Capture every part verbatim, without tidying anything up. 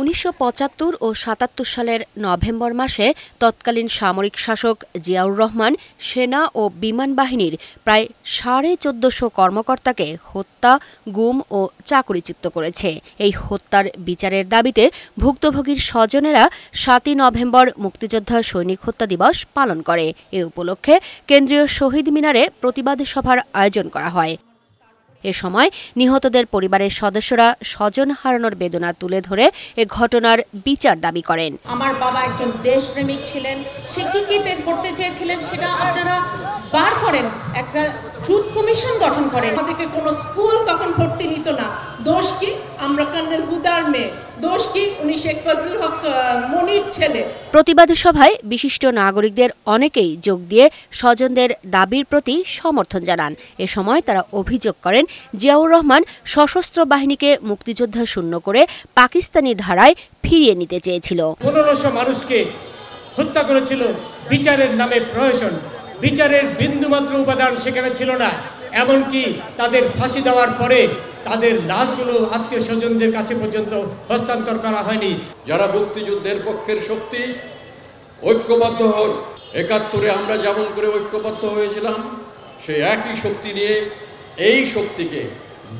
उन्नीसशो पचात्तर और सतहत्तर सालेर नवेम्बर मासे तत्कालीन सामरिक शासक जियाउरहमान सेना और विमान बाहिनीर प्राय साढ़े चौदशो कर्मकर्ताके हत्या गुम और चाकरिच्युत करेছে। এই হত্যার বিচারের দাবিতে ভুক্তভোগীর স্বজনেরা সাতই নভেম্বর মুক্তিযোদ্ধা সৈনিক হত্যা দিবস পালন করে। এ উপলক্ষে কেন্দ্রীয় শহীদ মিনারে প্রতিবাদ সভার আয়োজন করা হয়। এ সময় নিহতদের পরিবারের সদস্যরা স্বজন হারানোর বেদনা তুলে ধরে এ ঘটনার বিচার দাবি করেন। আমার বাবা একজন দেশপ্রেমিক ছিলেন, সে কি কি ত্যাগ করতে চেয়েছিলেন সেটা আপনারা বার করেন, একটা ট্রুথ কমিশন গঠন করেন। আমাদেরকে কোনো স্কুল তখন ভর্তি নিত না। দোষ কি? আমরা কর্নেল হুদার মেয়ে। দোষ কি? উনি শেখ ফজলুল হক মনির ছেলে। প্রতিবাদ সভায় বিশিষ্ট নাগরিকদের অনেকেই যোগ দিয়ে স্বজনদের দাবির প্রতি সমর্থন জানান। এ সময় তারা অভিযোগ করেন জিয়াউরহমান সশস্ত্র বাহিনীকে মুক্তিযোদ্ধা শূন্য করে পাকিস্তানি ধারায় ফিরিয়ে নিতে চেয়েছিল। পনেরোশো মানুষকে হত্যা করেছিল বিচারের নামে। প্রয়োজন বিচারের বিন্দুমাত্র উপাদান সেখানে ছিল না। এমনকি তাদের ফাঁসি দেওয়ার পরে তাদের লাশগুলো আত্মীয় স্বজনদের কাছে পর্যন্ত হস্তান্তর করা হয়নি। যারা মুক্তিযুদ্ধের পক্ষের শক্তি ঐক্যবদ্ধ হল। একাত্তরে আমরা যেমন করে ঐক্যবদ্ধ হয়েছিলাম, সেই একই শক্তি নিয়ে এই শক্তিকে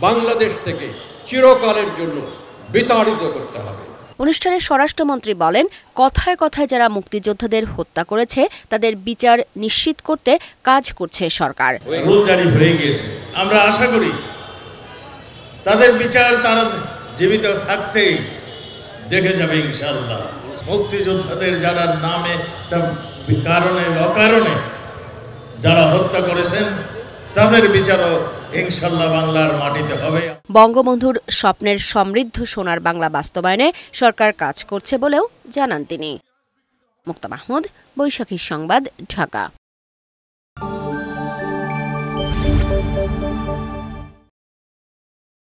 বাংলাদেশ থেকে চিরকালের জন্য বিতাড়িত করতে হবে। অনুষ্ঠানে স্বরাষ্ট্রমন্ত্রী বলেন, কথায় কথায় যারা মুক্তিযোদ্ধাদের হত্যা করেছে তাদের বিচার নিশ্চিত করতে কাজ করছে সরকার। আমরা আশা করি তাদের বিচার তারা জীবিত থাকতেই দেখে যাবে ইনশাআল্লাহ। মুক্তিযোদ্ধাদের যারা নামে কারণে অকারণে যারা হত্যা করেছেন তাদের বিচারও ইনশাআল্লাহ বাংলার মাটিতে হবে। বঙ্গবন্ধুর স্বপ্নের সমৃদ্ধ সোনার বাংলা বাস্তবায়নে সরকার কাজ করছে বলেও জানান তিনি। মুক্তা মাহমুদ, বৈশাখী সংবাদ, ঢাকা।